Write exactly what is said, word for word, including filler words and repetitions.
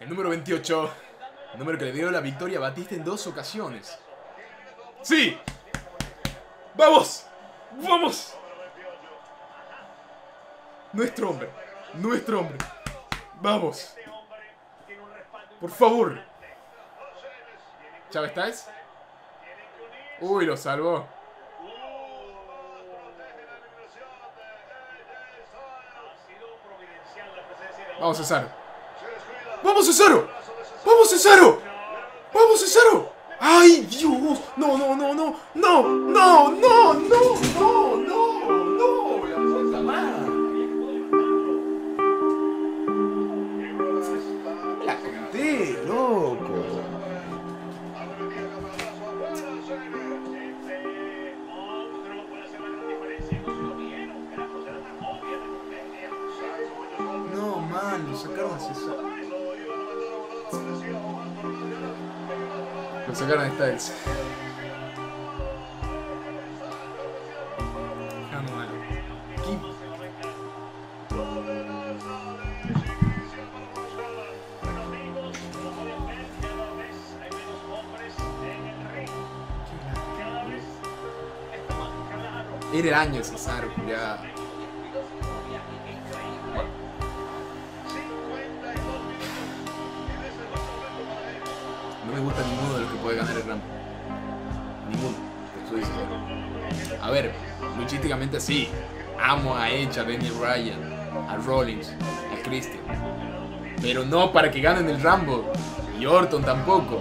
El número veintiocho. El número que le dio la victoria a Batista en dos ocasiones. ¡Sí! ¡Vamos! ¡Vamos! Nuestro hombre. Nuestro hombre. ¡Vamos! Por favor. ¿Chávez estáis? Uy, lo salvó. Vamos, Cesaro. ¡Vamos, Cesaro! ¡Vamos, Cesaro! ¡Vamos, Cesaro! ¡Ay, Dios! ¡No, no, no, no! ¡No, no, no, no, no, no! ¡No! ¡La puta madre! ¡La conté, loco! No, man, lo sacaron a Cesaro. Lo sacaron de Styles. Era el año de Cesaro, ya. No me gusta ninguno de los que puede ganar el Rumble. Ninguno, te estoy diciendo. A ver, luchísticamente sí. Amo a Edge, a Denny Bryan, a Rollins, a Christian. Pero no para que ganen el Rumble. Y Orton tampoco.